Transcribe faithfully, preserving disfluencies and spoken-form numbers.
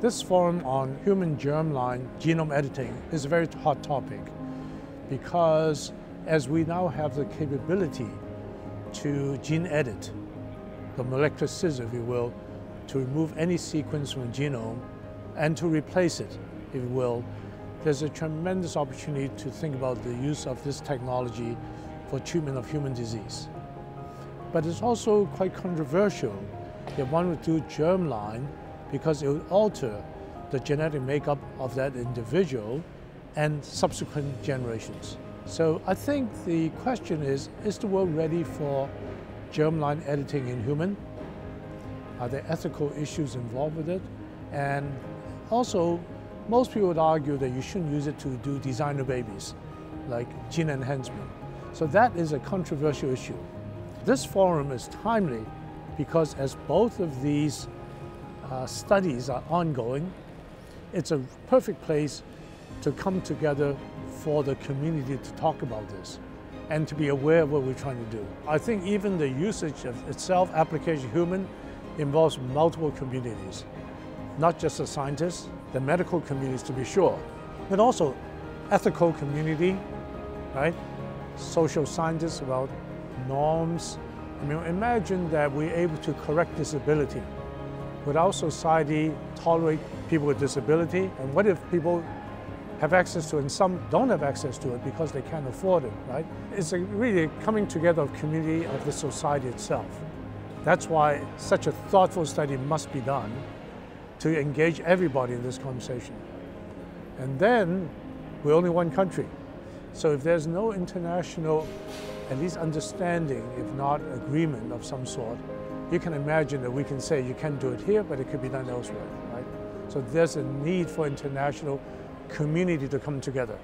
This forum on human germline genome editing is a very hot topic because as we now have the capability to gene edit, the molecular scissor, if you will, to remove any sequence from a genome and to replace it, if you will, there's a tremendous opportunity to think about the use of this technology for treatment of human disease. But it's also quite controversial if one would do germline because it would alter the genetic makeup of that individual and subsequent generations. So I think the question is, is the world ready for germline editing in human? Are there ethical issues involved with it? And also, most people would argue that you shouldn't use it to do designer babies, like gene enhancement. So that is a controversial issue. This forum is timely because as both of these uh, studies are ongoing, it's a perfect place to come together for the community to talk about this and to be aware of what we're trying to do. I think even the usage of itself, application human, involves multiple communities, not just the scientists, the medical communities to be sure, but also ethical community, right? Social scientists about norms. I mean, imagine that we're able to correct disability. Would our society tolerate people with disability? And what if people have access to it and some don't have access to it because they can't afford it, right? It's a really coming together of community of the society itself. That's why such a thoughtful study must be done to engage everybody in this conversation. And then we're only one country. So if there's no international, at least understanding, if not agreement of some sort, you can imagine that we can say you can't do it here, but it could be done elsewhere, right? So there's a need for international community to come together.